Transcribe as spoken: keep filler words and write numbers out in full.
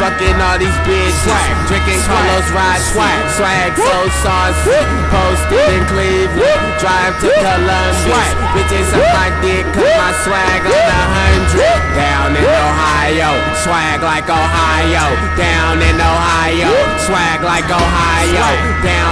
Sucking all these bitches, swag, drinking Carlos Ride, swag, swag, so saucy. Posted in Cleveland, drive to Columbus. Swag, bitches up like dick, cause my swag on a hundred. Down in Ohio, swag like Ohio. Down in Ohio, swag like Ohio. Down.